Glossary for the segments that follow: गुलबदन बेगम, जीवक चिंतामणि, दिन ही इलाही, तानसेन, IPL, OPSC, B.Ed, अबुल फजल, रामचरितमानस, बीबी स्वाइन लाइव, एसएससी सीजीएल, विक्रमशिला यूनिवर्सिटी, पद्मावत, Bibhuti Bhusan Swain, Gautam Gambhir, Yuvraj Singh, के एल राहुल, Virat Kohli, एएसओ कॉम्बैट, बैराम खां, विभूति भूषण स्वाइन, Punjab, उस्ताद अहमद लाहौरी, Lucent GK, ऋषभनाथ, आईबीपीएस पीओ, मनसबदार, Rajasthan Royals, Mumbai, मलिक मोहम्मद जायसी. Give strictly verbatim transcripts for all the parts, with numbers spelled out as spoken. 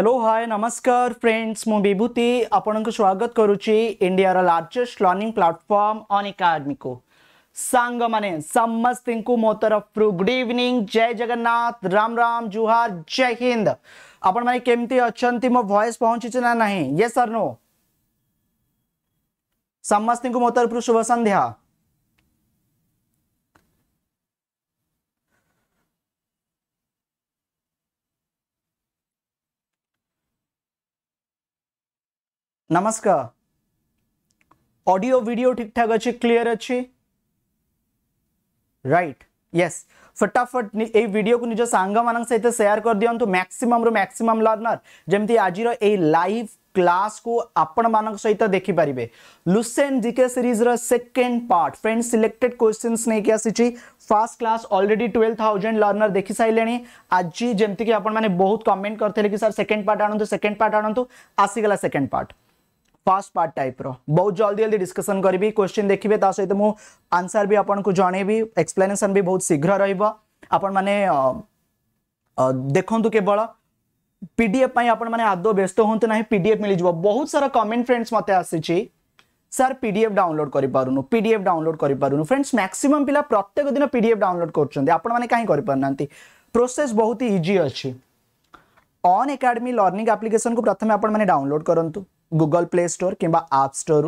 Hello hi नमस्कार friends मु विभूति आपण को स्वागत करुच्ची इंडिया रा लार्जेस्ट लर्निंग प्लेटफॉर्म अनएकाडेमी को सांग माने समस्त को मो तरफ गुड इवनिंग जय जगन्नाथ राम राम जुहार जय हिंद आपण माने केमती अछंती मो वॉइस पहुंची ना नहीं यस और नो समस्त को मो तरफ शुभ संध्या नमस्कार ऑडियो वीडियो ठीक ठाक अच्छे क्लियर अच्छे राइट यस फटाफट ए वीडियो को निज सांग मान सहित शेयर कर दियंतु मैक्सिमम रो मैक्सिमम लर्नर जमती आज रो ए लाइव क्लास को आपण मान सहित देखि परिबे। लुसेंट जीके सीरीज रो second part friends selected questions नै के आसी छी first class already twelve thousand learner देखि साइलेनी आज जमती कि आपण माने बहुत कमेंट करथले कि सर सेकंड पार्ट आनंतु सेकंड पार्ट आनंतु आसी गेला second part fast part type रो बहुत जल्दी जल्दी डिस्कशन करी क्वेश्चन देखिए ता सहित मु आंसर भी आपन को जणेबी एक्सप्लेनेशन भी बहुत शीघ्र रहइबो आपन माने देखंतु केवल पीडीएफ पई आपन माने आदो व्यस्त होंत नाही पीडीएफ मिल जबो बहुत सारा कमेंट फ्रेंड्स मते आसी छी सर पीडीएफ डाउनलोड करि पारुनु पीडीएफ डाउनलोड करि पारुनु फ्रेंड्स मैक्सिमम पिला प्रत्येक दिन पीडीएफ डाउनलोड करछंती आपन माने काई करि परनांती प्रोसेस बहुत ही इजी अछि ऑन एकेडमी लर्निंग एप्लीकेशन को प्रथमे आपन माने डाउनलोड करंतु गूगल प्ले स्टोर किंबा ऐप स्टोर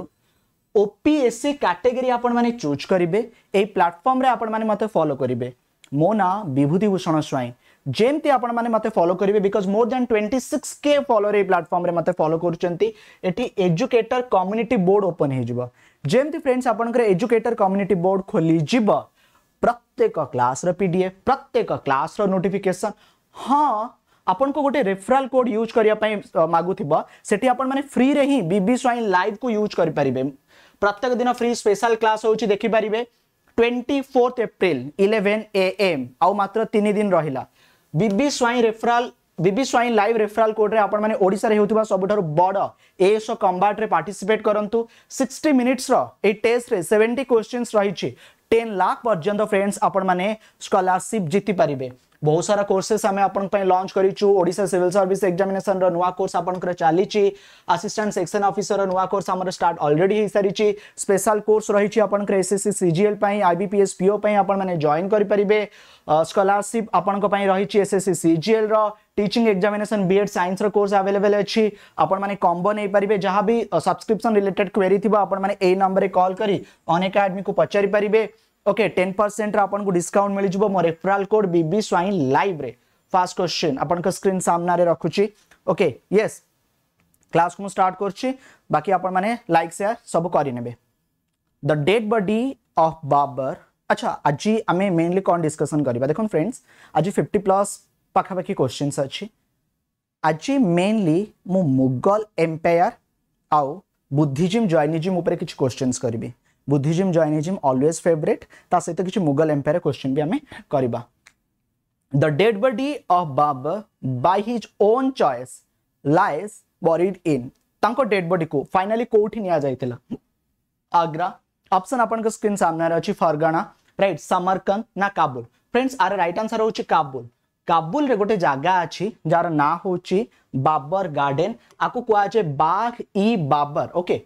ओपीएससी कैटेगरी आपण माने चूज करिबे ए प्लेटफॉर्म रे आपण माने मते फॉलो करिबे मो ना विभूति भूषण स्वाइन जेमते आपण माने मते फॉलो करिबे because more than twenty six K follower ए प्लेटफॉर्म रे मते फॉलो करूचंती एटी एजुकेटर कम्युनिटी बोर्ड ओपन हे जिवो जेमते फ्रेंड्स आपण करे एजुकेटर कम्युनिटी बोर्ड खोली जिवो प्रत्येक क्लास रो पीडीएफ प्रत्येक क्लास रो नोटिफिकेशन हां अपन को गोटे रेफरल कोड यूज करिया मागुथिबा सेठी अपन माने फ्री रे ही बीबी स्वाइन लाइव को यूज करि परिबे प्रत्येक दिन फ्री स्पेशल क्लास होउची देखि परिबे twenty fourth April eleven A M आउ मात्र तीन दिन रहिला BB Swain referral बीबी स्वाइन लाइव referral code रे अपन माने ओडिसा रे होथिबा सबठारो बडो एएसओ कॉम्बैट रे पार्टिसिपेट करंतु सिक्सटी मिनिट्स रो ए टेस्ट रे सेवेंटी क्वेश्चंस रहिची टेन लाख पर्यंत फ्रेंड्स अपन माने स्कॉलरशिप जीति परिबे बहुत सारा कोर्सेस हमें अपन पे लॉन्च करिचु ओडिसा सिविल सर्विस एग्जामिनेशन रो नुवा कोर्स अपन कर चाली छी असिस्टेंट सेक्शन ऑफिसर रो नुवा कोर्स हमर स्टार्ट ऑलरेडी हे सारी छी स्पेशल कोर्स रही छी अपन कर एसएससी सीजीएल पई आईबीपीएस पीओ पई अपन माने जॉइन करि परिबे स्कॉलरशिप अपन को पई रही छी एसएससी सीजीएल रो टीचिंग एग्जामिनेशन बीएड साइंस रो कोर्स अवेलेबल अछि अपन माने कॉम्बो नै परिबे जहां भी सब्सक्रिप्शन रिलेटेड क्वेरी थिबा अपन माने ए नंबर रे कॉल करी अनेक एकेडमी को पचारि परिबे ओके टेन परसेंट रा आपन को डिस्काउंट मिल जबो मोर referral code बीबी स्वाइन लाइव रे फास्ट क्वेश्चन आपन का स्क्रीन सामने रे रखु छी ओके यस क्लास को स्टार्ट करछी बाकी आपन माने लाइक शेयर सब करि नेबे the dead body of Babur अच्छा आज हमें मेनली कोन डिस्कशन करिबा देखो फ्रेंड्स आज फिफ्टी प्लस पाखा बाकी क्वेश्चंस अछि आज मेनली मु मुगल एम्पायर आउ बुद्धिज्म जैनिज्म ऊपर किछ क्वेश्चंस करिबे बुद्धिज्म जैनिज्म ऑलवेज फेवरेट ता सहित किछ मुगल एम्पायर क्वेश्चन भी हमें करबा the dead body of Babur by his own choice lies buried in तांको डेड बॉडी को फाइनली कोठी निया जायतिला आगरा ऑप्शन अपन के स्क्रीन सामने रहछि फरगाना राइट समरकंद ना Kabul friends are right answer होछि काबुल काबुल रे गोटे जागा अछि जार ना होछि बाबर गार्डन आको कोआ जे बाघ ई बाबर ओके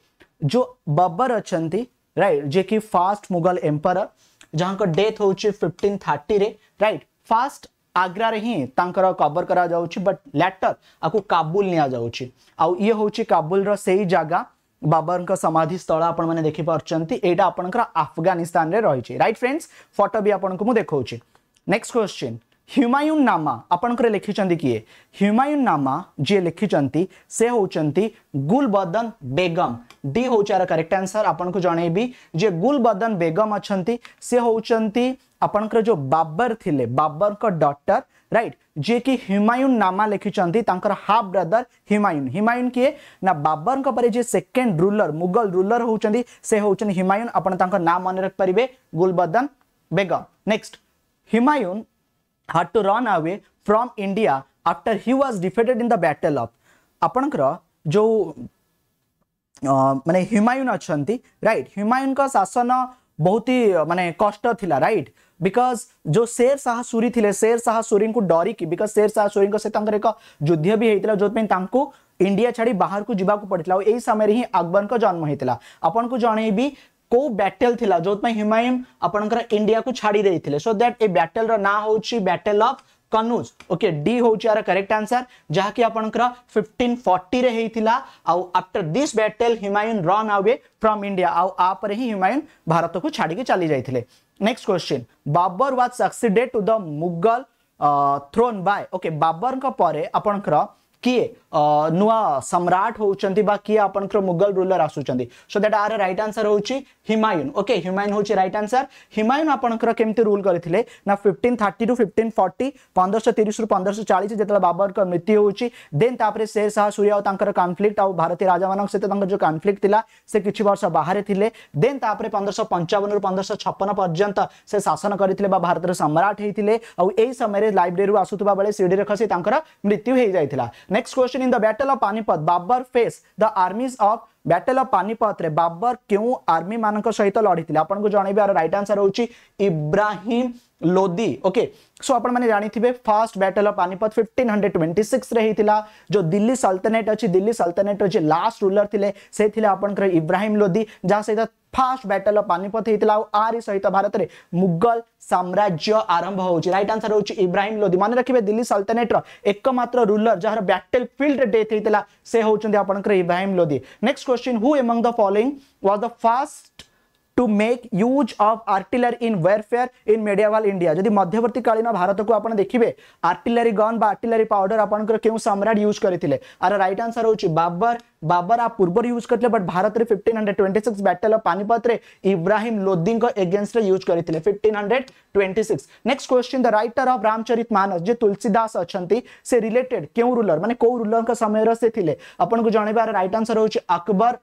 जो बाबर अछंती राइट right, जे कि फास्ट मुगल एम्परर जहां का डेथ होउची फिफ्टीन थर्टी रे राइट फास्ट आगरा रे ही तांकर कवर करा जाउची बट लेटर आकु काबुल निया जाउची आ ये होउची काबुल रो सेही जागा बाबर का समाधि स्थल आपण माने देखि परचंती एटा आपनकर अफगानिस्तान रे रहिची राइट फ्रेंड्स फोटो भी आपन को मु देखौची नेक्स्ट क्वेश्चन ह्यूमायून नामा आपनकर लिखि चंदी किए ह्यूमायून नामा जे लिखि चंती से होचंती गुलबदन बेगम डी होचार करेक्ट आंसर आपन को जणेबी जे गुलबदन बेगम अछंती से होचंती आपनकर जो बाबर थिले बाबर का डॉटर राइट जे कि ह्यूमायून नामा लिखि चंती तांकर हाफ ब्रदर ह्यूमायून ह्यूमायून के ना बाबर का परे जे सेकंड रूलर मुगल रूलर होचंती से होचन ह्यूमायून आपन तांकर नाम मन रख परिबे गुलबदन बेगम next Humayun had to run away from India after he was defeated in the battle of आपनकर जो माने हिमायून अछंती राइट हिमायून का शासन बहुत ही माने कष्ट थिला राइट बिकॉज जो शेर शाह सूरी थिले शेर शाह सूरी को डरी कि बिकॉज शेर शाह सूरी को से तंकर एक युद्ध भी हेतला जो पेन तांको इंडिया छाड़ी बाहर को जीवा को पड़ितला एई समय रे ही अकबर को जन्म हेतला अपन को जणेबी को बैटल थिला जो पे हिमायम आपनकर इंडिया को छाड़ी दे थिले सो दैट ए बैटल रा ना होउची battle of Kannauj okay D होउची आर करेक्ट आंसर जहा कि आपनकर फिफ्टीन फोर्टी रे हेतिला आ after this battle Humayun run away from India आ आप रे ही हिमायम भारत को छाड़ी के चली जाय थिले। Next question Babur was succeeded to the Mughal throne by okay Babur का पारे आपनकर किए नुआ सम्राट होउचंती बा किए आपनकर मुगल रूलर आसुचंती so that are right answer होउची हिमायून ओके हिमायून होउची राइट आंसर हिमायून आपनकर केमते रूल करथिले ना fifteen thirty to fifteen forty fifteen thirty to fifteen forty जेतला बाबर का मृत्यु होउची देन तापरे शेर शाह सूरी और तांकर कॉन्फ्लिक्ट और भारतीय राजा मानक से तांकर जो कॉन्फ्लिक्ट थिला से किछि वर्ष बाहर थिले देन तापरे फिफ्टीन फिफ्टी वन रु फिफ्टीन फिफ्टी सिक्स पर्यंत से शासन करथिले बा भारत रे सम्राट हेथिले और एई समय रे लाइब्रेरी रु आसुतबा बेले सीडी रेखा से तांकर मृत्यु हे जायथिला। Next question in the battle of Panipat Babur face the armies of battle of Panipat रे बाबर क्यों आर्मी मानक सहित लड़ीथिले आपन को जणैबे आर राइट आंसर होउची इब्राहिम लोदी ओके सो आपन माने जानिथिबे first battle of Panipat fifteen twenty six रे हेतिला जो दिल्ली सल्तनत अछि दिल्ली सल्तनत जे लास्ट रूलर थिले से थिले आपनकर इब्राहिम लोदी जा सहित फर्स्ट बैटल ऑफ पानीपत हेतिला आर सहित भारत रे मुगल साम्राज्य आरंभ होउची राइट आंसर होउची इब्राहिम लोदी माने राखिबे दिल्ली सल्तनत रो एकमात्र रूलर जहार बैटलफील्ड डेथ हेतिला से होउचंदी आपनकर Ibrahim Lodi. Next question who among the following was the first to make use of artillery in warfare in medieval India जदि मध्यवर्ती कालीन भारत को आपण देखिबे आर्टिलरी गन बा आर्टिलरी पाउडर आपनकर केउ सम्राट यूज करथिले आर राइट आंसर होउची बाबर बाबर आ पूर्व यूज करथिले बट भारत रे fifteen twenty six battle of Panipat रे इब्राहिम लोदी को अगेंस्ट रे यूज करथिले fifteen twenty six. Next question the writer of रामचरितमानस जे तुलसीदास अछंती से रिलेटेड केउ रूलर माने को रूलर का समय रे से थिले आपण को जणैबे आर राइट आंसर होउची अकबर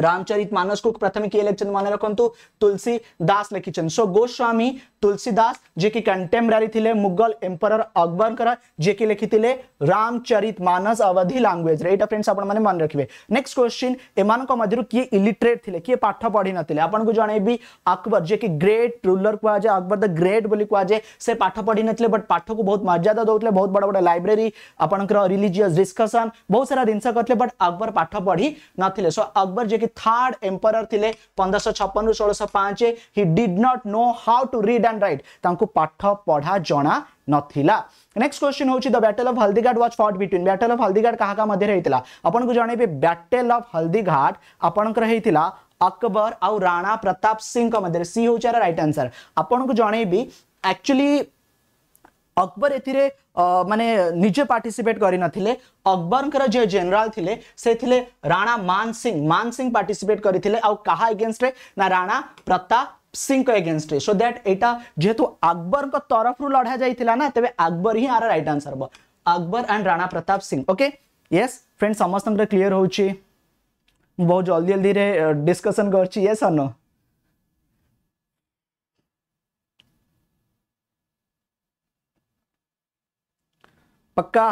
रामचरितमानस को प्रथम के इलेक्शन माने रखंतु तुलसीदास लिखिछन सो गोस्वामी तुलसीदास जे की कंटेम्पररी थिले मुगल एम्परर अकबर कर जे की लिखिथिले रामचरितमानस अवधी लैंग्वेज रे एटा फ्रेंड्स आपण माने मन रखिबे। नेक्स्ट क्वेश्चन एमान को मधुर की इलिटरेट थिले की पाठ पढ़ी नथिले आपण को जणे भी अकबर जे की ग्रेट रूलर को आजे अकबर द ग्रेट बोली को आजे से पाठ पढ़ी नथिले बट पाठ को बहुत मर्यादा दोतले बहुत बड़ा-बड़ा लाइब्रेरी आपण कर रिलीजियस डिस्कशन बहुत सारा दिनसा करथले बट अकबर पाठ पढ़ी नथिले सो अकबर जे थर्ड एम्परर थिले fifteen fifty six sixteen o five he did not know how to read and write तांको पाठ पढ़ा जणा नथिला। नेक्स्ट क्वेश्चन होची the battle of Haldighat was fought between battle of Haldighat कहा का मध्ये रहितला आपण को जाने पे बैटल ऑफ हल्दीघाट आपण कर रहितला अकबर और राणा प्रताप सिंह का मध्ये सी होचा राइट आंसर आपण को जाने भी एक्चुअली अकबर एथिरे माने निजे पार्टिसिपेट करी नथिले अकबर कर जे जनरल थिले से थिले राणा मान सिंह मान सिंह पार्टिसिपेट करिथिले आ कहा अगेंस्ट रे ना राणा प्रताप सिंह को अगेंस्ट रे सो दैट एटा जेतु अकबर को तरफ रु लढा जाइथिला ना तबे अकबर ही are right answer B Akbar and Rana Pratap Singh okay yes friend समस्त हमरे क्लियर होउची बहुत जल्दी जल्दी रे डिस्कशन करची यस और नो पक्का।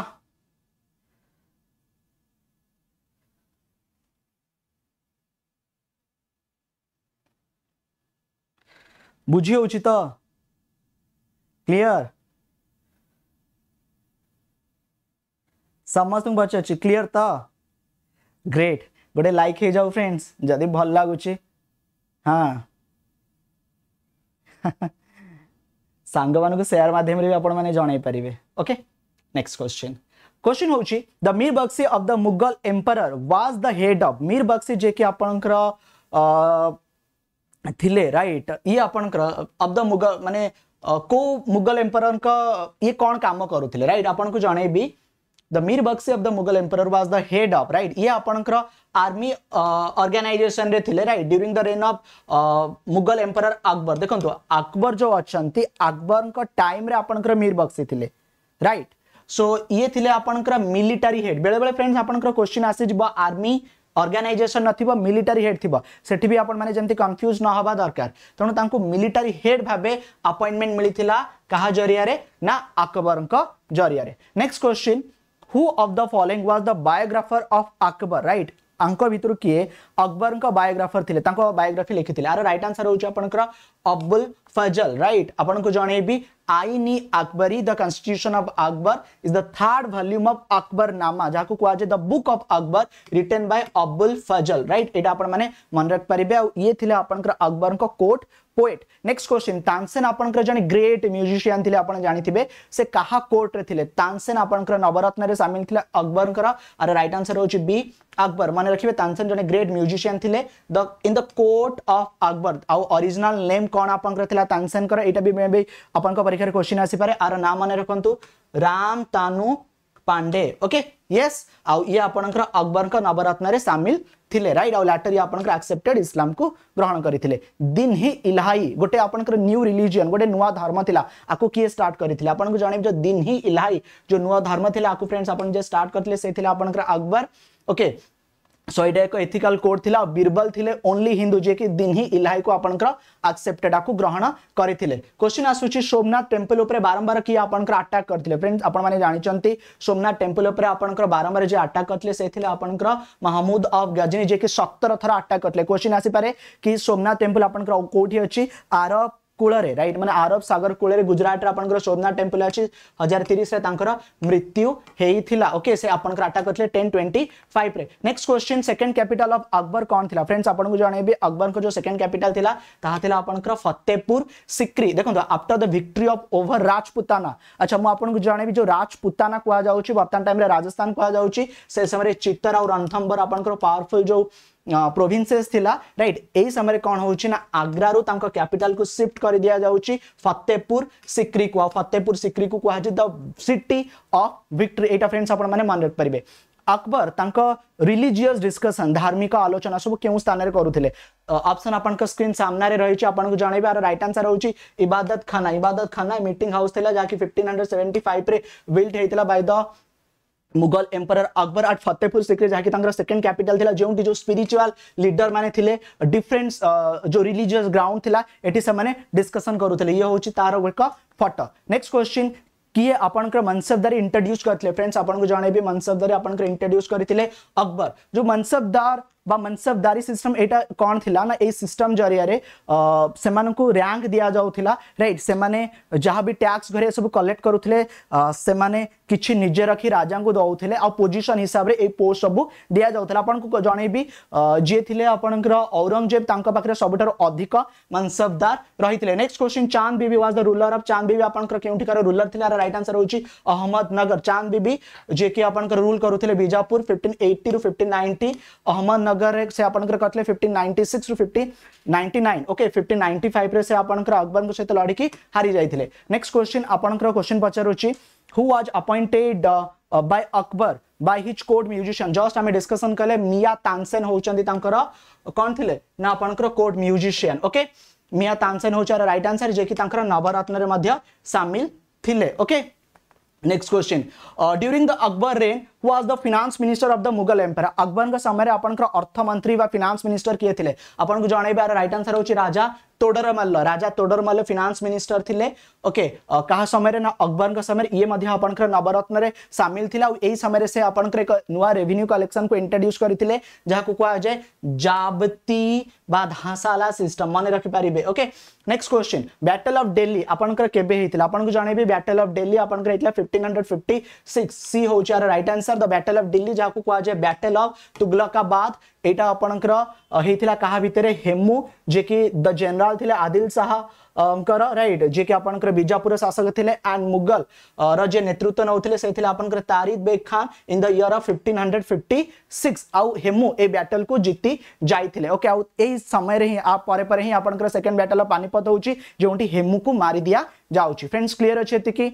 बुझी होउची त क्लियर समस्त बच्चा छी क्लियर त ग्रेट गोटे लाइक हे जाओ फ्रेंड्स जदि भल लागुची हाँ सांग मानक शेयर माध्यम रे आपण माने जणाई परिबे ओके। नेक्स्ट क्वेश्चन क्वेश्चन होउची the Mir Bakhshi of the Mughal emperor was the head of Mir Bakhshi जे कि आपनकर थिले राइट ये आपनकर ऑफ द मुगल माने को मुगल एम्परर का ये कोन काम करूथिले राइट आपन को जणे भी the Mir Bakhshi of the Mughal emperor was the head of right ये आपनकर आर्मी ऑर्गेनाइजेशन रे थिले right during the reign of Mughal emperor Akbar देखंतो अकबर जो अछंती अकबर का टाइम रे आपनकर मीर बख्शी थिले राइट सो so, ये थिले आपनकर मिलिटरी हेड बेले बेले फ्रेंड्स आपनकर क्वेश्चन आसे जब आर्मी ऑर्गेनाइजेशन नथिबो मिलिटरी हेड थिबो सेठी भी आपण माने जेंति कंफ्यूज न होबा दरकार तणु तांको मिलिटरी हेड भाबे अपॉइंटमेंट मिलिथिला कहा जरिया रे ना अकबर को जरिया रे। Next question who of the following was the biographer of Akbar right भर किए अकबर का बायोग्राफर थे बायोग्राफी लिखी आर रईट आंसर होकर अबुल फजल रईट आपण को जनइबी Ain Akbari the constitution of Akbar is the third volume of Akbarnama जहां को कह the book of Akbar written by अबुल फजल right ये आपने मन रख पारे ये थे आपंकर अकबर को court poet. Next question तानसेन आपंकर जने ग्रेट म्यूजिशियन थिले आपण जानिथिबे से कहा कोर्ट रे थिले तानसेन आपंकर नवरत्न रे शामिल थिले अकबर कर आर राइट आंसर होची बी अकबर माने रखिबे तानसेन जने ग्रेट म्यूजिशियन थिले the in the court of Akbar आ ओरिजिनल नेम कोन आपंकर थिला तानसेन कर एटा भी मे बी आपनका परीक्षा रे क्वेश्चन आसी पारे आर नाम माने रखंतु Ramtanu Pandey okay yes आ ये आपनकर अकबर का नवरत्न रे शामिल थिले राइट आ लैटर ये आपनकर एक्सेप्टेड इस्लाम को ग्रहण करिथिले दिन ही इलाही गोटे आपनकर न्यू रिलीजन गोटे नुवा धर्म थिला आको किए स्टार्ट करिथिले आपन को जानिब जो दिन ही इलाही जो नुवा धर्म थिला आको फ्रेंड्स आपन जे स्टार्ट करथिले से थिला आपनकर अकबर ओके सो ये एक एथिकल कोड थिला बीरबल थिले ओनली हिंदू जे कि दिन ही इलाही को आपनकर एक्सेप्टेड आको ग्रहण करिथिले। क्वेश्चन आसुची सोमनाथ टेम्पल ऊपर बारंबार कि आपनकर अटैक करथिले फ्रेंड्स आपण माने जानि चंती सोमनाथ टेम्पल ऊपर आपनकर बारंबार जे अटैक करथिले से थिले आपनकर महमूद ऑफ गजनी जे कि सत्तर थरा अटैक करथिले। क्वेश्चन आसी पारे कि सोमनाथ टेम्पल आपनकर कोठी अछि अरब कुलरे राइट माने अरब सागर कुलरे गुजरात रे आपनकर सोमनाथ टेम्पल अछि एक हजार तीस रे तांकर मृत्यु हेइथिला ओके से आपनकर अटैक करथिले टेन ट्वेंटी फाइव रे। Next question second capital of Akbar कोन थिला फ्रेंड्स आपन को जानबे अकबर को जो सेकंड कैपिटल थिला ताहा थिला आपनकर फतेहपुर सिक्री देखो after the victory of over Rajputana अच्छा म आपन को जानबे जो राजपुताना कोआ जाउची वर्तमान टाइम रे राजस्थान कोआ जाउची से समय रे चित्तर और रणथंबोर आपनकर पावरफुल जो प्रोविंसेस थिला राइट यही समय कौन होउची ना आग्रा रो तांका कैपिटल को शिफ्ट कर दिया जाउची फतेहपुर सिक्री को फतेहपुर सिक्री को कहा जे द सिटी ऑफ विक्ट्री एटा फ्रेंड्स आपण माने मान रख परिबे। अकबर तांका रिलीजियस डिस्कशन धार्मिक आलोचना सब केउ स्थान रे करूथिले ऑप्शन आपण का स्क्रीन सामने रे रहिची आपण को जानबे आरो राइट आंसर होउची इबादत खाना इबादत खाना मीटिंग हाउस थिला जाकी पंद्रह सौ पचहत्तर रे बिल्ट हेतिला by the Mughal emperor Akbar at Fatehpur Sikri जहाँकि तांकर सेकंड कैपिटल थिला जोंटी जो स्पिरिचुअल लीडर माने थिले डिफरेंट जो रिलीजियस ग्राउंड थिला एटी से माने डिस्कशन करूथिले ये होची तार एक फोटो। नेक्स्ट क्वेश्चन किए आपनकर मनसबदार इंट्रोड्यूस करथिले फ्रेंड्स आपन को जाने भी मनसबदार आपनकर इंट्रोड्यूस करथिले अकबर जो मनसबदार बा मनसबदारी सिस्टम एटा कोन थिला ना ए सिस्टम जरिया रे से मानन को रैंक दिया जाउ थिला राइट से माने जहां भी टैक्स घरे सब कलेक्ट करूथिले से माने किछि निजे रखी राजा को दउथिले आ पोजीशन हिसाब रे ए पोस्ट सब दिया जाउथला आपन को जाने भी जे थिले आपनकर औरंगजेब तांका पाखरे सबठार अधिक मनसबदार रहिथिले। Next question Chand Bibi was the ruler of Chand Bibi आपनकर केउठिकार रूलर थिला राइट आंसर होउची अहमदनगर चांद बीबी जे कि आपनकर रूल करूथिले बीजापुर पंद्रह सौ अस्सी रु पंद्रह सौ नब्बे अहमद नगर से आपनकर कतले पंद्रह सौ छियानवे टू पंद्रह सौ निन्यानवे ओके पंद्रह सौ पचानवे रे से आपनकर अकबर को सहित लड़की हारी जायथिले। नेक्स्ट क्वेश्चन आपनकर क्वेश्चन पचारुची who was appointed by Akbar by his court musician just हम डिस्कशन करले मिया तानसेन होचंदी तांकर कोन थिले ना आपनकर कोर्ट म्यूजिशियन ओके मिया तानसेन होचार राइट आंसर जे कि तांकर नवरत्न रे मध्य शामिल थिले okay. Next question during the Akbar reign was the finance minister of the Mughal empire Akbar का समय रे आपनकर अर्थ मंत्री व फाइनेंस मिनिस्टर किए थिले आपन को जानबे आर राइट आंसर होची राजा तोडरमल राजा तोडरमल फाइनेंस मिनिस्टर थिले ओके कहा समय रे ना अकबर का समय ये मध्य आपनकर नवरत्न रे शामिल थिला और एही समय रे से आपनकर एक नवा रेवेन्यू कलेक्शन को इंट्रोड्यूस करथिले जहा को कहा जाय जाबती बाधाशाला सिस्टम माने रखि परिबे okay. Next question battle of Delhi आपनकर केबे हेतिला आपन को जानबे बैटल ऑफ दिल्ली आपनकर हेतिला पंद्रह सौ छप्पन सी होची are right answer the battle of Delhi जा को कहा जाय बैटल ऑफ तुगलकाबाद एटा आपनकर हेतिला कहा भितरे हेमू जे कि द जनरल थिले आदिल शाह कर राइट जे कि आपनकर बीजापुर शासक थिले एंड मुगल र जे नेतृत्व नउथिले से थिले आपनकर Tardi Beg Khan in the year of पंद्रह सौ छप्पन आउ हेमू ए बैटल को जीती जायथिले ओके आउ ए समय रे आप पारे पारे ही आपनकर सेकंड बैटल ऑफ पानीपत होउची जोंठी हेमू को मारी दिया जाउची फ्रेंड्स क्लियर अछि एतिकी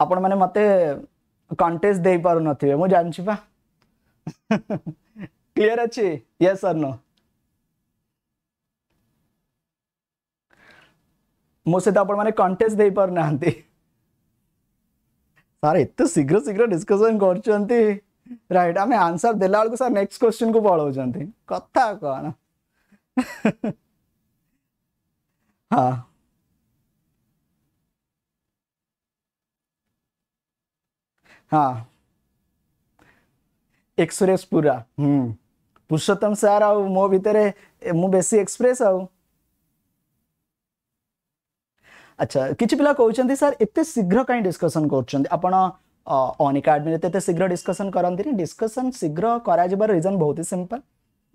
आपण माने मते कंटेस्ट दे पार नथिबे मु जानछि पा क्लियर अछि यस और नो मोसे त आपण माने कंटेस्ट दे पार नांती सर एत शीघ्र शीघ्र डिस्कशन करछंती राइट आमे आंसर देला बल को सर नेक्स्ट क्वेश्चन को पळो छंती कथा कोन हां हाँ एक्सप्रेस पूरा हम्म पुरुषोत्तम सार आउ मो भीतर मु बेसी एक्सप्रेस आउ। अच्छा किछि पिला कहउछन्ती सर एते शीघ्र काई डिस्कशन करछन्ती आपण ऑन एकेडमी एते शीघ्र डिस्कशन करंती रे। डिस्कशन शीघ्र करा जेबार रीजन बहुत ही सिंपल।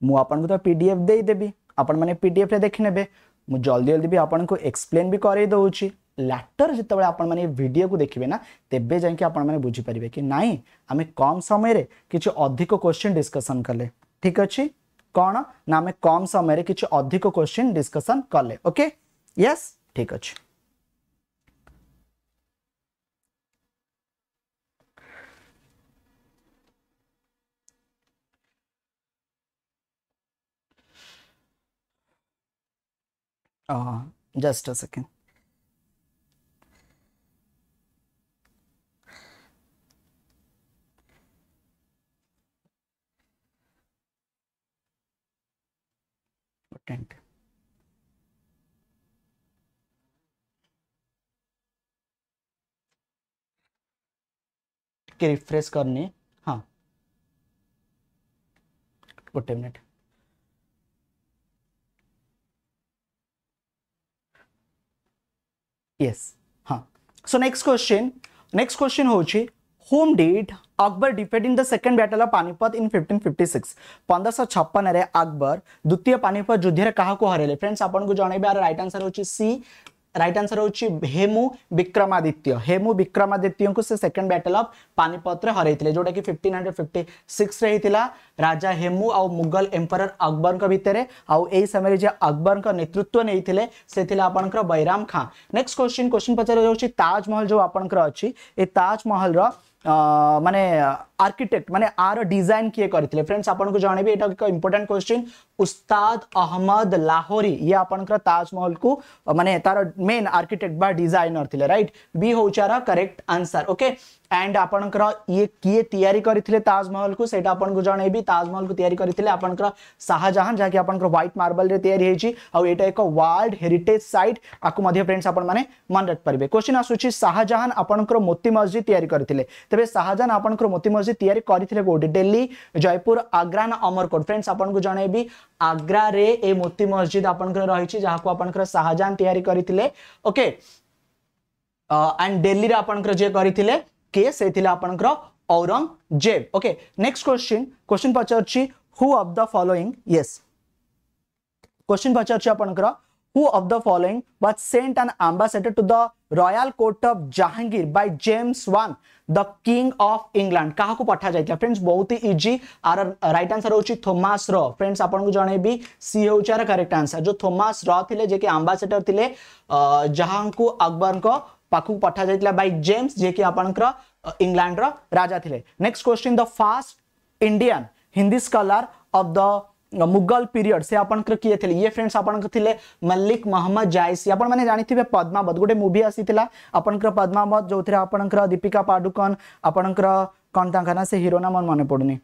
मु आपन को तो पीडीएफ दे देबी आपण माने पीडीएफ रे देखि नेबे। मु जल्दी जल्दी भी आपन को एक्सप्लेन भी करे दउची। लैटर जितबे आपण माने वीडियो को देखिबे ना तेबे जाय कि आपण माने बुझी परिबे कि नाही आमे कम समय रे किछ अधिक क्वेश्चन डिस्कशन करले। ठीक अछि कोन ना आमे कम समय रे किछ अधिक क्वेश्चन डिस्कशन करले। ओके यस ठीक अछि। Uh, just a second. Potent. के रिफ्रेश करने हाँ गोटे मिनट। यस हाँ so next question next question होची whom did Akbar defeat in the second battle of Panipat in fifteen fifty six. पंद्रह सौ छप्पन रे अकबर द्वितीय पानीपत युद्ध रे कहा को हरेले। फ्रेंड्स आपन को जणैबे आर राइट आंसर होची सी। राइट आंसर होची हेमू विक्रमादित्य। हेमू विक्रमादित्य को से सेकंड बैटल ऑफ पानीपत रे हरेइतले जोटा कि फिफ्टीन फिफ्टी सिक्स रे हितिला। राजा हेमू आ मुगल एम्परर अकबर के भितरे आ ए समय रे जे अकबर का नेतृत्व नेइथिले सेथिला आपनकर बैराम खां। Next question question पचर होची ताजमहल जो आपनकर अछि ए ताजमहल रो Uh, माने आर्किटेक्ट माने आर डिजाइन किए करथिले। फ्रेंड्स आपन को जाने भी एटा एक इंपोर्टेंट क्वेश्चन उस्ताद अहमद लाहौरी ये आपन का ताजमहल को माने तार मेन आर्किटेक्ट बा डिजाइनर थिले। राइट बी होचारा करेक्ट आंसर। ओके एंड आपन का ये किए तैयारी करथिले ताजमहल को सेटा आपन को जाने भी ताजमहल को तैयारी करथिले आपन का शाहजहां जाके आपन का व्हाइट मार्बल रे तैयारी हेची आ एटा एक वर्ल्ड हेरिटेज साइट आकु मध्ये फ्रेंड्स आपन माने मन रख परबे। क्वेश्चन आसुची शाहजहां आपन का मोती मस्जिद तैयारी करथिले। तबे शाहजहां आपन को मोती मस्जिद तैयारी करथिले गोडी दिल्ली जयपुर आगरा ना अमरकोट। फ्रेंड्स आपन को जाने भी आगरा रे ए मोती मस्जिद आपन को रहिची जहा को आपन को शाहजहां तैयारी करथिले। ओके एंड दिल्ली रे आपन को जे करथिले के सेथिला आपन को Aurangzeb. Okay next question question पचरची who of the following. Yes question पचरची आपन को who of the following was sent an ambassador to the royal court of Jahangir by James the first the king of England। काहाकु पठा जायतला। Friends बहुत ही easy are right answer होची Thomas Roe. Friends आपन को जाने भी सी होचा आर करेक्ट आंसर जो थॉमस रॉ थिले जे के एम्बेसडर थिले जहां को अकबर को पाकु पठा जायतला बाय जेम्स जे के आपन को इंग्लैंड रो राजा थिले। Next question the first Indian Hindi scholar of the Mughal period से आपन कर किए थिले। ये फ्रेंड्स आपन कर थिले मलिक मोहम्मद जायसी। आपन माने जानि थिबे पद्मावत गोटे मूवी आसी थिला आपन कर पद्मावत जोथरे आपन कर दीपिका पादुकोण आपन कर कोन तांका ना से हीरो ना मन माने पडुनी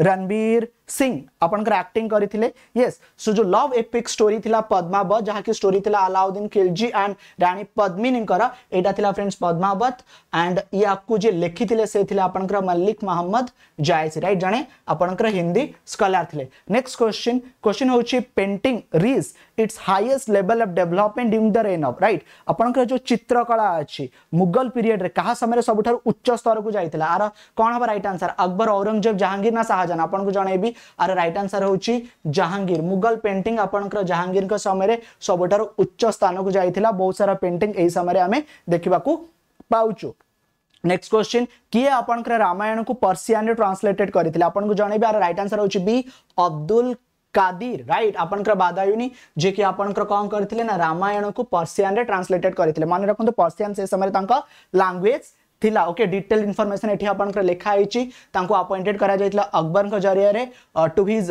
रणबीर सिंह आपन कर एक्टिंग करी थिले। यस सो जो लव एपिक स्टोरी थिला पद्मावत जहा की स्टोरी थिला अलाउद्दीन खिलजी एंड रानी पद्मिनी कर एटा थिला फ्रेंड्स पद्मावत एंड ये आपको जे लेखि थिले से थिले आपन कर मलिक मोहम्मद जायसी। राइट जाने आपन कर हिंदी स्कॉलर थिले। नेक्स्ट क्वेश्चन क्वेश्चन होची painting reach its highest level of development during the reign of. Right आपन कर जो चित्रकला अछि मुगल पीरियड रे कहा समय रे सबठार उच्च स्तर को जाइतला। आर कोन हो राइट आंसर अकबर औरंगजेब जहांगीर ना शाहजहां आपन को जाने भी आर राइट आंसर होची जहांगीर। मुगल पेंटिंग आपन कर जहांगीर के समय रे सबठार उच्च स्थान को जाइतला। बहुत सारा पेंटिंग ए समय रे हमें देखिबा को पाउचो। नेक्स्ट क्वेश्चन किए आपन कर रामायण को पर्शियन रे ट्रांसलेटेड करथिले आपन को जाने भी आर राइट आंसर होची बी अब्दुल कादिर। राइट आपन कर बादायूनी जे कि आपन कर काम करथिले ना रामायण को पर्शियन रे ट्रांसलेटेड करथिले। माने रखन तो पर्शियन से समय तांका लैंग्वेज थिला। ओके डिटेल इन्फॉर्मेशन एठी आपन कर लेखा आइची तांको अपॉइंटेड करा जाइतला अकबर के जरिया रे टू हिज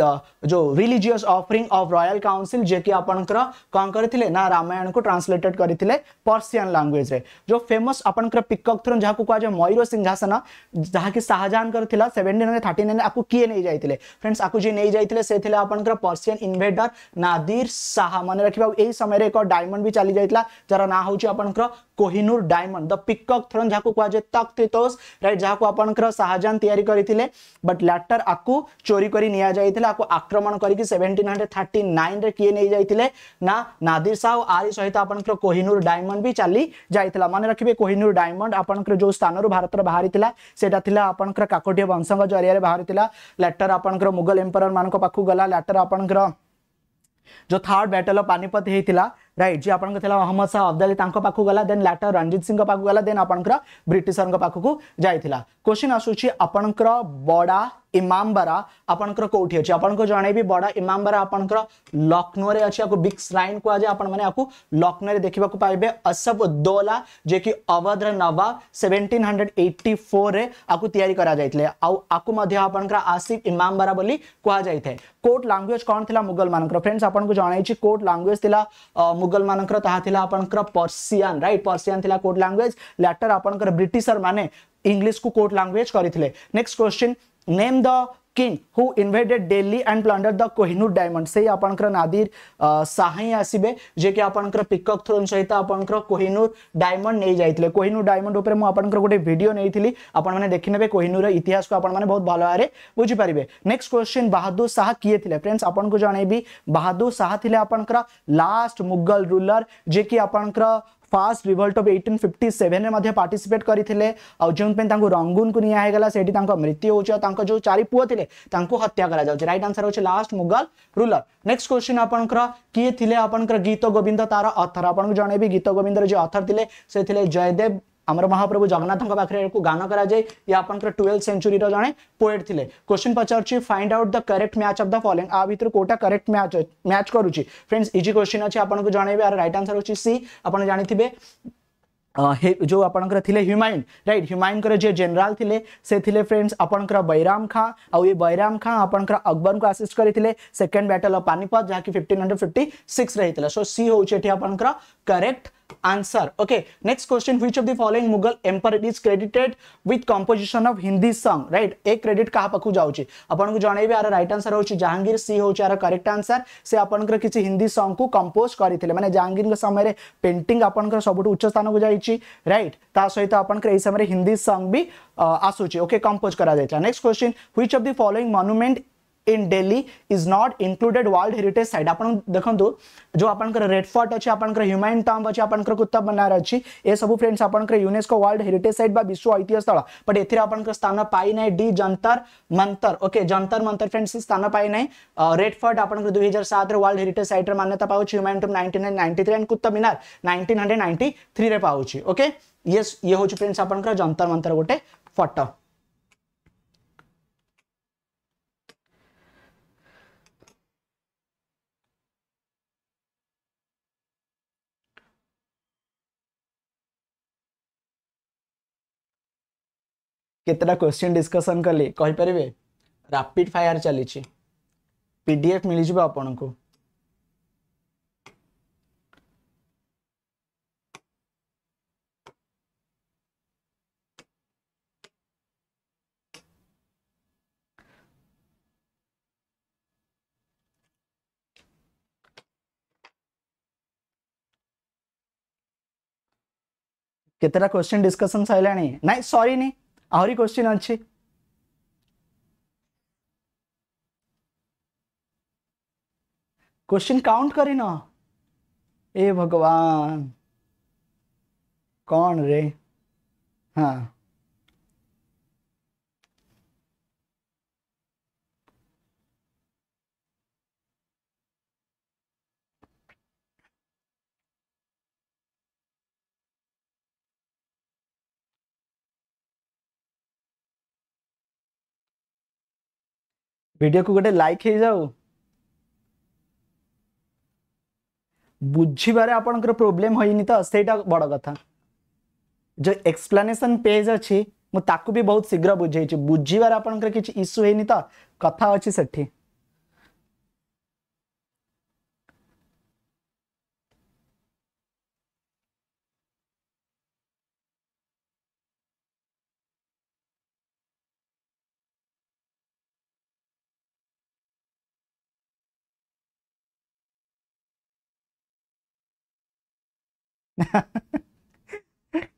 जो religious offering of royal council जे कि आपन कर काम करथिले ना रामायण को ट्रांसलेटेड करथिले पर्शियन लैंग्वेज रे। जो फेमस आपन कर पिकॉक थ्रोन जहा को कहा जे मयूर सिंहासन जहा कि शाहजहां करथिला सेवनटीन थर्टी नाइन आपको किए नै जाइतले। फ्रेंड्स आपको जे नै जाइतले से थिले आपन कर पर्शियन इन्वेडर नादिर शाह। माने रखिबा एई समय रे एक डायमंड भी चली जाइतला जरा ना होची आपन कर Kohinoor diamond the peacock throne जहा को कहा तख्तितोष राइट जहाको आपनकर शाहजहान तयारी करिथिले बट लेटर आकु चोरी करी निया जायथिले आकु आक्रमण करिकि सत्रह सौ उनतालीस रे किए नै जायथिले ना नादिर साहू आरी सहित आपनकर कोहिनूर डायमंड भी चाली जायथिला माने रखिबे कोहिनूर डायमंड आपनकर जो स्थान रो भारत रो बाहरिथिला सेटा थिला आपनकर काकोटिया वंशंग जरिया रे बाहरिथिला लेटर आपनकर मुगल एम्परर मानको पाखु गला लेटर आपनकर जो थर्ड बैटल ऑफ पानीपत हेतिला राइट जे आपन कथला मोहम्मद शाह अब्दाली तांको पाखु गला देन लेटर रणजीत सिंह पाखु गला देन आपनकर ब्रिटिशर पाखु को जायतिला क्वेश्चन आसुची आपनकर बड़ा इमामबाड़ा आपनकर कोठी अछि आपनको जणैबी बड़ा इमामबाड़ा आपनकर लखनऊ रे अछि आको बिग श्राइन को आजे आपन माने आको लखनऊ रे देखिबा को पाइबे असफ उद्दौला जे कि अवध रे नवाब सत्रह सौ चौरासी रे आको तयारी करा जायतिले आ आको मध्ये आपनकर आसिफ इमामबाड़ा बोली कोहा जायथे कोर्ट लैंग्वेज कोन थिला मुगल मानकर फ्रेंड्स आपनको जणाइछि कोर्ट लैंग्वेज थिला मुगल मानकर ताहा थिला आपनकर पर्शियन राइट पर्शियन थिला कोर्ट लैंग्वेज लेटर आपनकर ब्रिटिशर माने इंग्लिश को कोर्ट लैंग्वेज करिथिले next question Name the king who invaded Delhi and plundered the Kohinoor diamond से आपनकर नादिर साही आसीबे जे कि आपनकर पिकअप थ्रोन सहित आपनकर कोहिनूर डायमंड नै जायतिले कोहिनूर डायमंड ऊपर म आपनकर गोटे वीडियो नैथिली आपन माने देखि नेबे कोहिनूर इतिहास को आपन माने बहुत भलो आरे बुझि परिबे नेक्स्ट क्वेश्चन बहादुर शाह किए थिले फ्रेंड्स आपनको जणैबी बहादुर शाह थिले आपनकर लास्ट मुगल रूलर जे कि आपनकर फास्ट रिवोल्ट ऑफ अठारह सौ सत्तावन रे मध्ये पार्टिसिपेट करिथिले आ जों पेन तांको रंगून को निया हेगला सेठी तांको मृत्यु होचा तांको जो चारि पुओ थिले तांको हत्या करा जाउचे राइट आंसर होचे last Mughal ruler next question आपनकर किए थिले आपनकर गीत गोविंद तार ऑथर आपनको जणे भी गीत गोविंद रे जे ऑथर थिले से थिले जयदेव अमर महाप्रभु जगन्नाथ का बाखरे को गाना करा जाय या आपनकर बारहवीं सेंचुरी रो जणे पोएट थिले क्वेश्चन पछरची find out the correct match of the following आ भीतर कोटा करेक्ट मैच मैच करूची फ्रेंड्स इजी क्वेश्चन अछि आपन को जणैबे आर राइट आंसर होची सी आपन जानि थिबे जो आपनकर थिले ह्यूमाइन राइट ह्यूमाइन कर जे जनरल थिले से थिले फ्रेंड्स आपनकर बैराम खां आ ये बैराम खां आपनकर अकबर को असिस्ट करिथिले सेकंड बैटल ऑफ पानीपत जहा कि पंद्रह सौ छप्पन रे हितला सो सी होउचे एठी आपनकर correct answer okay next question which of the following mughal emperor is credited with composition of hindi song right a credit kaha paku jauchi apan ko janaibe ara right answer hochi jahangir c hochi ara correct answer se apan kra kichi hindi song ku compose karithile mane jahangir ko samay re painting apan kra sabutu ucch sthan ku jaichi right ta sahita apan kra ei samay re hindi song bi asuchi okay compose kara jaitla next question which of the following monument in Delhi is not included world heritage site आपण देखंतो जो आपनकर red fort अछि आपनकर human tomb अछि आपनकर कुतुब मीनार अछि ए सब फ्रेंड्स आपनकर यूनेस्को वर्ल्ड हेरिटेज साइट बा विश्व ऐतिहासिक स्थल बट एथिर आपनकर स्थान पाई नै D Jantar Mantar okay Jantar Mantar friends स्थान पाई नै रेड फोर्ट आपनकर दो हज़ार सात रे वर्ल्ड हेरिटेज साइट रे मान्यता पाउछि ह्यूमन टॉम्ब उन्नीस सौ तिरानवे एंड कुतुब मीनार उन्नीस सौ तिरानवे रे पाउछि ओके यस ये होछि फ्रेंड्स आपनकर जंतर मंतर गोटे फोटो केतरा क्वेश्चन डिस्कशन कले कहि परिबे रैपिड फायर चली छी पीडीएफ मिलि जबे आपन को केतरा क्वेश्चन डिस्कशन सइलानी नाही सॉरी नहीं आउरी क्वेश्चन अच्छे क्वेश्चन काउंट करी ना ए भगवान कौन रे हाँ वीडियो को गोटे लाइक हे जाऊ बुझी बारे आपन के प्रॉब्लम होइनी त सेटा बड़ कथा जो एक्सप्लेनेशन पेज अछि मु ताकू भी बहुत शीघ्र बुझै छी बुझी बारे आपन के किछ इशू हेनी त कथा अछि सेठी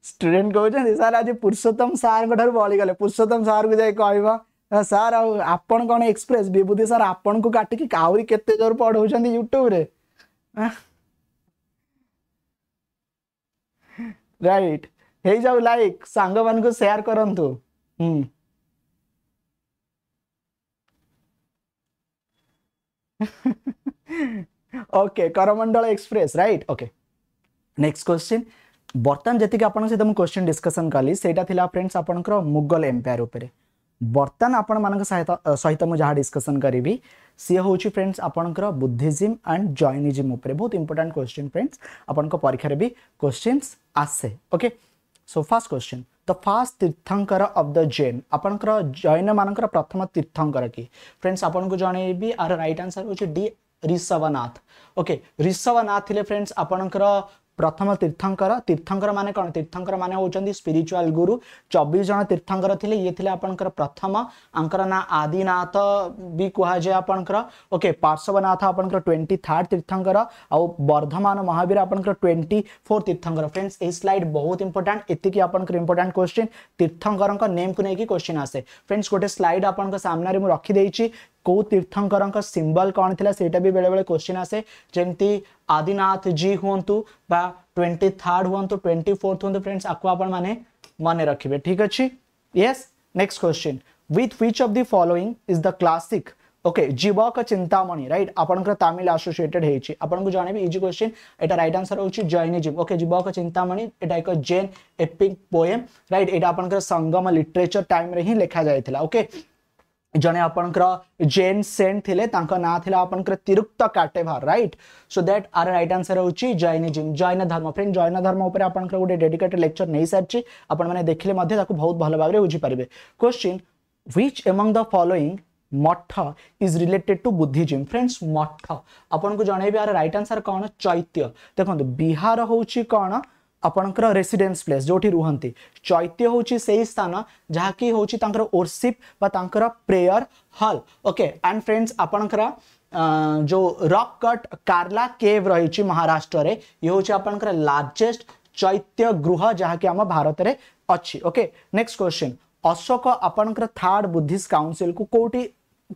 स्टूडेंट कहते सार आज पुरुषोत्तम सार ठार बलिगले पुरुषोत्तम सार को जाए कह सार आपन कौन एक्सप्रेस विभूति सार आपन को काटिकी आहुरी केते जोर पढ़ाऊँ यूट्यूब राइट हे जाऊ लाइक सांग मान को शेयर करंतु hmm okay Coromandel express right okay next question बर्तमान जतिक आपन से तुम क्वेश्चन डिस्कशन कली सेटा थिला फ्रेंड्स आपनकर मुगल एम्पायर ऊपर बर्तमान आपन मानक सहायता सहित मु जहा डिस्कशन करिवि सी होउची फ्रेंड्स आपनकर बुद्धिज्म एंड जॉइनिज्म ऊपर बहुत इंपोर्टेंट क्वेश्चन फ्रेंड्स आपनकर परीक्षा रे भी क्वेश्चंस आसे okay so first question the first tirthankar of the Jain आपनकर जैन मानकर प्रथम तीर्थंकर की फ्रेंड्स आपन को जणैबी आर राइट आंसर होची डी ऋषभनाथ ओके ऋषभनाथ थिले फ्रेंड्स आपनकर प्रथम तीर्थंकर तीर्थंकर माने कोन तीर्थंकर माने होचंदी स्पिरिचुअल गुरु चौबीस जण तीर्थंकर थिले ये थिले आपनकर प्रथम अंकर ना आदिनाथ भी कुहा जे आपनकर ओके पार्श्वनाथ आपनकर तेईस तीर्थंकर आ वर्धमान महावीर आपनकर चौबीस तीर्थंकर फ्रेंड्स ए स्लाइड बहुत इंपोर्टेंट एति की आपनकर इंपोर्टेंट क्वेश्चन तीर्थंकर का नेम को नै की क्वेश्चन आसे फ्रेंड्स गोटे स्लाइड आपनकर सामने रे मु रखी देइची को तीर्थंकर का सिंबल कौन थिला सेटा भी बेले बेले क्वेश्चन आसे जेंती आदिनाथ जी हुंतु बा तेईस हुंतु चौबीस हुंतु फ्रेंड्स आको आपण माने माने रखिबे ठीक अछि yes next question with which of the following is the classic okay जीवक चिंतामणि right आपनकर तमिल एसोसिएटेड हेछि आपन को जाने भी इजी क्वेश्चन एटा राइट आंसर होछि जैनिज्म ओके जीवक चिंतामणि एटा एक जैन एपिक पोएम राइट एटा आपनकर संगम लिटरेचर टाइम रे ही लेखा जायतिला ओके जने आपनकर जैन सेंट थिले तांका ना थिला आपनकर तिरुक्त काटेभार right so that are right answer होची जैनिज्म जैन धर्म फ्रेंड जैन धर्म ऊपर आपनकर गोटे डेडिकेटेड लेक्चर नै सारछि आपन माने देखिले मध्ये ताको बहुत भलो भाबरे बुझि पारिबे question which among the following मठ is related to Buddhism friends मठ आपन को जणैबे आर राइट आंसर कोन चैत्य देखंतु बिहार होची कोन आपनकर रेसिडेंस प्लेस जोठी रुहंती चैत्य होची सेही स्थान जहा की होची तांकर वर्शिप बा तांकर prayer hall okay and friends आपनकर जो रॉक कट कार्ला केव रहीची महाराष्ट्र रे ये होची आपनकर लार्जेस्ट चैत्य गृह जहा की हम भारत रे अछि ओके नेक्स्ट क्वेश्चन अशोक आपनकर थर्ड बुद्धिस्ट काउंसिल को कोटी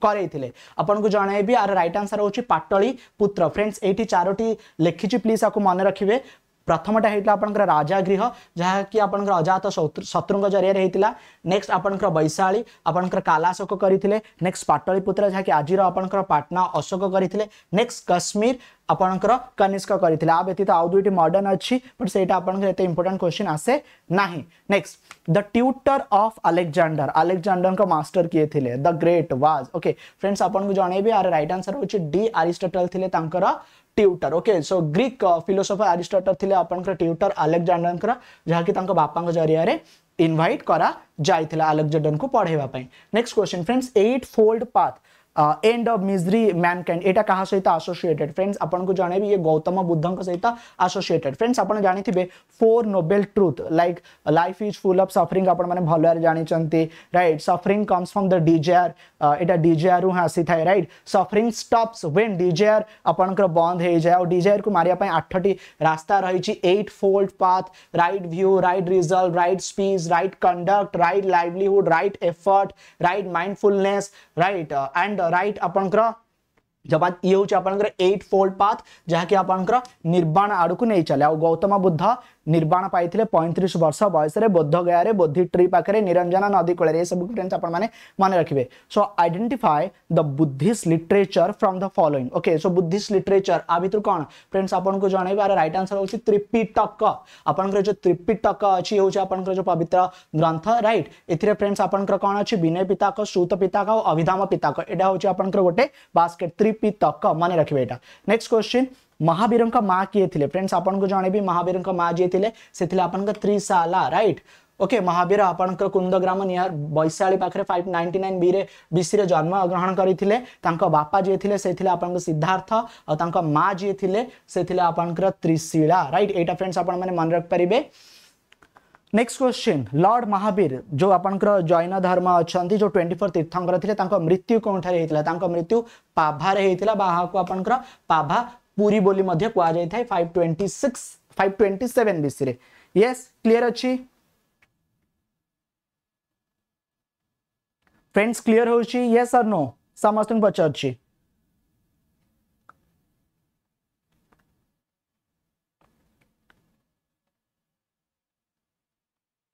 करैथिले आपन को जानै भी आर राइट आंसर होची पाटलीपुत्र फ्रेंड्स एठी चारोटी लेखिची प्लीज आको माने रखिबे प्रथमटा हेतला आपनकर राजा गृह जहा की आपनकर अजात शत्रुंग जरिया रे हेतला नेक्स्ट आपनकर वैशाली आपनकर कालाशोक करिथिले नेक्स्ट पाटलीपुत्र जहा की आजिर आपनकर पाटना अशोक करिथिले नेक्स्ट कश्मीर आपनकर कनिष्क करिथिले आ बेति त आउ दुइटी मॉडर्न अछि बट सेटा आपनकर एते इंपोर्टेंट क्वेश्चन आसे नाही next the tutor of Alexander Alexander का मास्टर किए थिले the great was okay friends आपन को जणैबे आर राइट आंसर होछि डी अरिस्टोटल थिले तांकर tutor okay so Greek philosopher Aristotle थिले आपनकर ट्यूटर अलेक्जेंडर कर जहा की तांको बापा को जरिया रे इनवाइट करा जायथिला अलेक्जेंडर को पढेबा पई next question friends eightfold path end of misery mankind एटा कहा सहित एसोसिएटेड फ्रेंड्स आपन को जाने भी ये गौतम बुद्धन को सहित एसोसिएटेड फ्रेंड्स आपन जानि थिबे four noble truth like life is full of suffering आपन माने भलो रे जानि चंती right suffering comes from the desire एटा डिजायर हु हासी थाय right suffering stops when desire आपन कर बंद हे जाय और डिजायर को मारिया पई आठ टी रास्ता रही छि eightfold path right view right result right speech right conduct right livelihood right effort right mindfulness right and right आपनकर जब बात ये होच आपनकर एट फोल्ड पाथ जहा कि आपनकर निर्वाण आड़ को नै चले आ गौतम बुद्ध निर्वाण पाइथिले पैंतीस वर्ष बयस रे बौद्ध गया रे बोधि ट्री पाखरे निरंजना नदी कोले रे सब फ्रेंड्स आपन माने माने रखिबे so identify the Buddhist literature from the following okay so Buddhist literature आ भीतर कोन फ्रेंड्स आपन को जणैबे आर राइट आंसर होची त्रिपिटक आपनकर जो त्रिपिटक अछि होची आपनकर जो पवित्र ग्रंथ राइट एथिरे फ्रेंड्स आपनकर कोन अछि विनय पिटक श्रुत पिटक और अभिधाम पिटक एटा होची आपनकर गोटे बास्केट त्रिपिटक माने रखिबे एटा नेक्स्ट क्वेश्चन महावीरन का मां किए थिले फ्रेंड्स आपन को जाने भी महावीरन का मां जे थिले से थिले आपन का त्रिशाला राइट ओके महावीर आपन का कुंदग्राम नियर वैशाली पाखरे पाँच सौ निन्यानवे बी रे बीसी रे जन्म ग्रहण करिथिले तांका बापा जे थिले से थिले आपन का सिद्धार्थ और तांका मां जे थिले से थिले आपन का त्रिशिला राइट एटा फ्रेंड्स आपन माने मन रख परिबे नेक्स्ट क्वेश्चन लॉर्ड महावीर जो आपनकर जैन धर्म अछंती जो चौबीस तीर्थंकर थिले तांका मृत्यु कोठारे हेतिला तांका मृत्यु पाभा रे हेतिला बाहा को आपनकर पाभा पूरी बोली मध्य कुआ जाय थाय पाँच सौ छब्बीस पाँच सौ सत्ताईस बीसी रे यस क्लियर अच्छी फ्रेंड्स क्लियर होची यस और नो समस्तन बच्चा अच्छी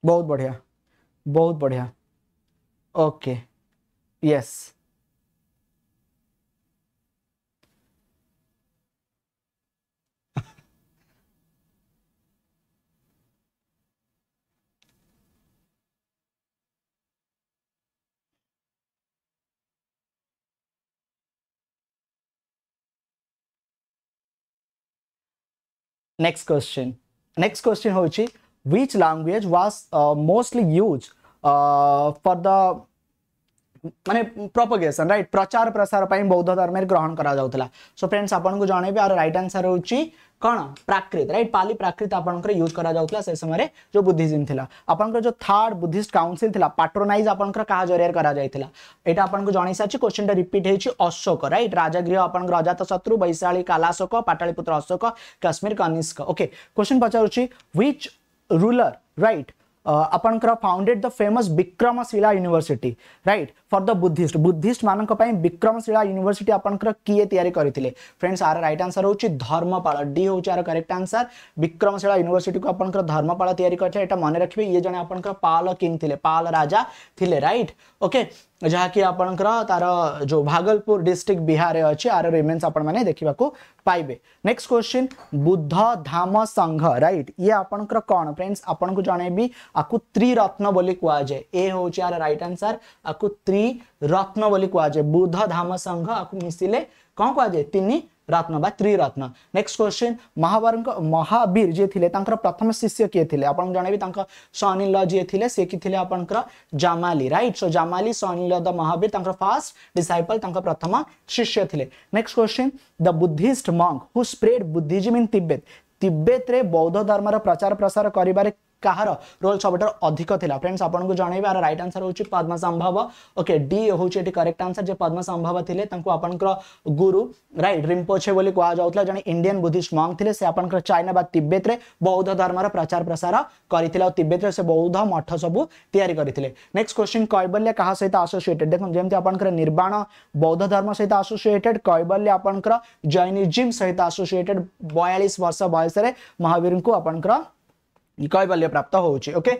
बहुत बढ़िया बहुत बढ़िया okay yes next question next question होची which language was uh, mostly used uh, for the माने propagation right प्रचार प्रसार पाई बौद्ध धर्म ग्रहण करा जाउतला सो फ्रेंड्स आपन को जाने बे आर राइट आंसर होची कण प्राकृत राइट पाली प्राकृत आपन को यूज करा जाउतला से समय रे जो बुद्धिज्म थिला आपन को जो थर्ड बुद्धिस्ट काउंसिल थिला पैट्रोनाइज आपन को कहा जरियर करा जायतिला एटा आपन को जानि साची क्वेश्चन टा रिपीट हेची अशोक राइट राजागृह आपन को Ajatashatru Vaishali Kalashoka Pataliputra Ashoka Kashmir Kanishka okay question पचाउची which ruler right uh, अपन करा founded the famous विक्रमशिला यूनिवर्सिटी right for the Buddhist Buddhist मानन को पई विक्रमशिला यूनिवर्सिटी अपन करा किए तयारी करथिले फ्रेंड्स आर राइट आंसर होची धर्मपाल डी होची are correct answer विक्रमशिला यूनिवर्सिटी को अपन करा धर्मपाल तयारी करथे एटा माने राखबे ये जने अपन करा पाल किंग थिले पाल राजा थिले राइट ओके जहा कि अपन करा तार जो भागलपुर डिस्ट्रिक्ट बिहार रे अछि आर रिमेन्स अपन माने देखिबा को पाइबे नेक्स्ट क्वेश्चन बुद्ध धाम संघ राइट ये अपन करा कोन फ्रेंड्स अपन को जानेबी आकु त्रिरत्न बोली कुआ जाय ए होची आर राइट आंसर आकु रत्न बोली कह जाए बुद्ध धाम संघ मिसिले कौन कह जाए तीन रत्न बा त्रिरत्न नेक्स्ट क्वेश्चन महाभारत महावीर जे थिले तांकर प्रथम शिष्य किए थिले आपण जाने भी तांकर सनिल जे थिले से कि थिले आपनकर जामाली राइट सो जामाली सनिल द महावीर तांकर फर्स्ट डिसाइपल तांकर प्रथम शिष्य थिले next question the Buddhist monk who spread Buddhism in Tibet Tibet रे बौद्ध धर्म रा प्रचार प्रसार करिबारे कहार रोल सबटा अधिक थिला फ्रेंड्स आपन को जानेबे आर राइट आंसर होची पद्म संभव ओके डी होची एटी करेक्ट आंसर जे पद्म संभव थिले तंको आपन को गुरु राइट रिम्पोछे बोली कहा जाउतला जने इंडियन बुद्धिस्ट मॉन्क थिले से आपन को चाइना बा तिब्बत रे बौद्ध धर्म रा प्रचार प्रसार करितिला तिब्बत रे से बौद्ध मठ सब तयारी करितिले नेक्स्ट क्वेश्चन कैवल्य कहा सहित एसोसिएटेड देखम जेमति आपन को निर्वाण बौद्ध धर्म सहित एसोसिएटेड कैवल्य आपन को जैनिज्म सहित एसोसिएटेड बयालीस वर्ष बयस रे महावीर को आपन को कैवल्य प्राप्त होउची okay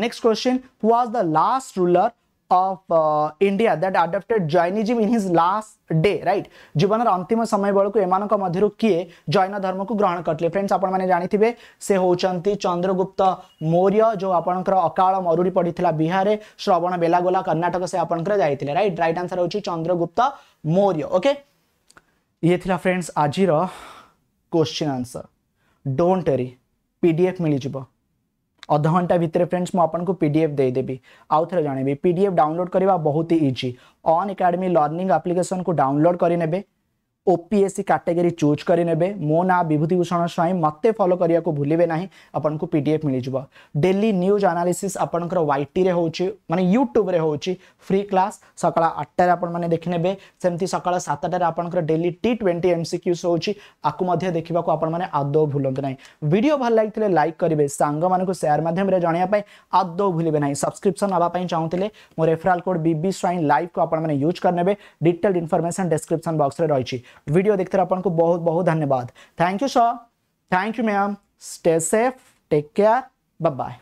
next question who was the last ruler of India that adopted Jainism in his last day right जीवन अंतिम समय बळकु एमानक मध्यरु किए जैन धर्म को ग्रहण करले फ्रेंड्स आपण माने जानिथिबे से होचंती चंद्रगुप्त मौर्य जो आपनकर अकाल मरुरी पडितला बिहार रे श्रवण बेलागोला कर्नाटक से आपनकर जायतिले राइट राइट आंसर होची चंद्रगुप्त मौर्य ओके ये थिला फ्रेंड्स आजिर question answer don't worry PDF मिली जिवो आधा घंटा भितर फ्रेंड्स मो आपन को पीडीएफ दे देबी आउ थरे जानेबी पीडीएफ डाउनलोड करबा बहुत ही easy on academy learning application को डाउनलोड करि नेबे ओपीएससी कैटेगरी चूज करि नेबे मो ना विभूति भूषण स्वाई मते फॉलो करिया को भूलिबे नाही आपन को पीडीएफ मिली जिवो डेली न्यूज एनालिसिस आपन को वाईटी रे होची माने YouTube रे होची फ्री क्लास सकाळ आठ टा रे आपन माने देखि नेबे सेमती सकाळ सात टा रे आपन को डेली टी ट्वेंटी एमसीक्यूस होची आकु मध्ये देखिबा को आपन माने आदो भूलंत नाही वीडियो भल लागथिले लाइक करिवे सांग मान को शेयर माध्यम रे जणिया पई आदो भूलिबे नाही सब्सक्रिप्शन आबा पई चाहूतिले मो referral code बीबी स्वाइन लाइव को आपन माने यूज करनेबे डिटेल इंफॉर्मेशन डिस्क्रिप्शन बॉक्स रे रहिची वीडियो देखते अपन को बहुत बहुत धन्यवाद thank you sir thank you ma'am stay safe take care bye bye.